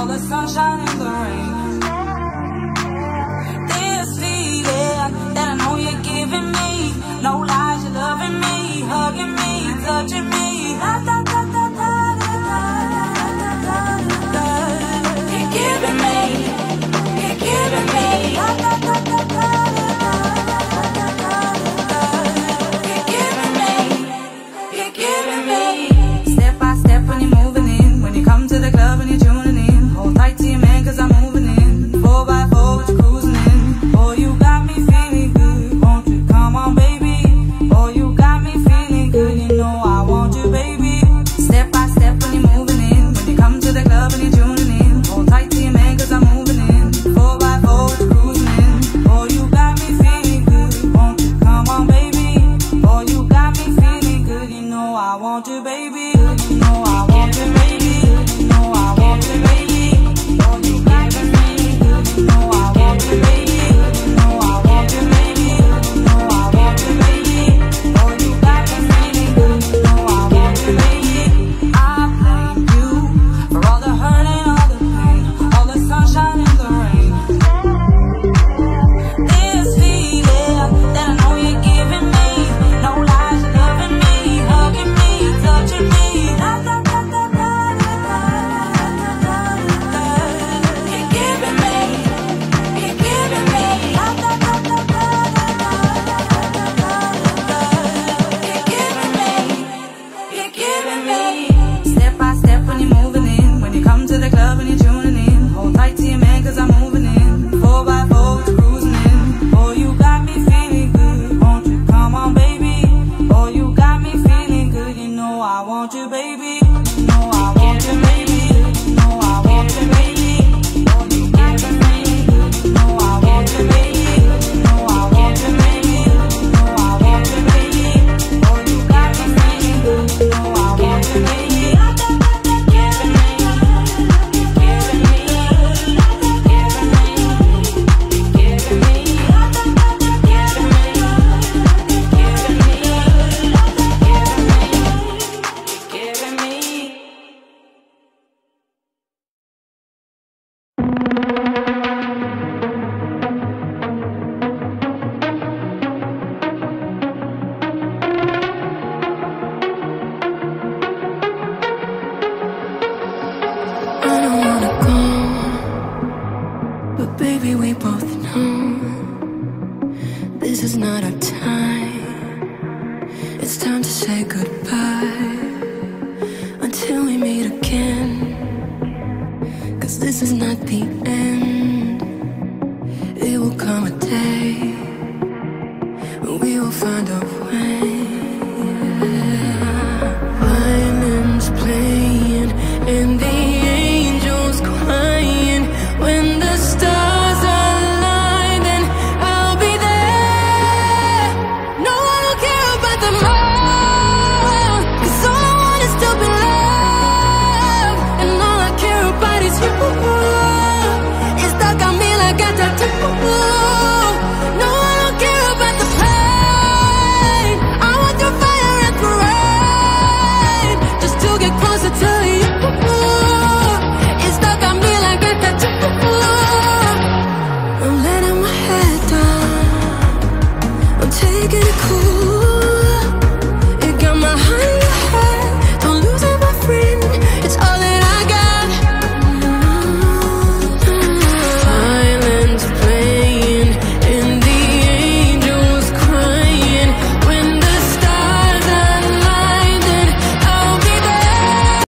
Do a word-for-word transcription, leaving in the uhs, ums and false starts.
all the sunshine and the rain. This feeling that I know you're giving me, no lies, you're loving me, hugging me, touching me. Da, da, da, da, da, da, da, da, da. You're giving me, you're giving me. Da, da, da, da, da, da, da, da. You're giving me, you're giving me. Step by step when you're moving in, when you come to the club and you're tuning in. Hold tight to your man 'cause I'm moving in. Four by four with you cruising in. Oh, you got me feeling good. Won't you come on, baby? Oh, you got me feeling good. You know I want you, baby. Step by step when you're moving in, when you come to the club and you're tuning in. Hold tight to your man 'cause I'm moving in. Four by four with you cruising in. Oh, you got me feeling good. Won't you come on, baby? Oh, you got me feeling good. You know I want you, baby. You know I want you, baby. This is not our time. It's time to say goodbye.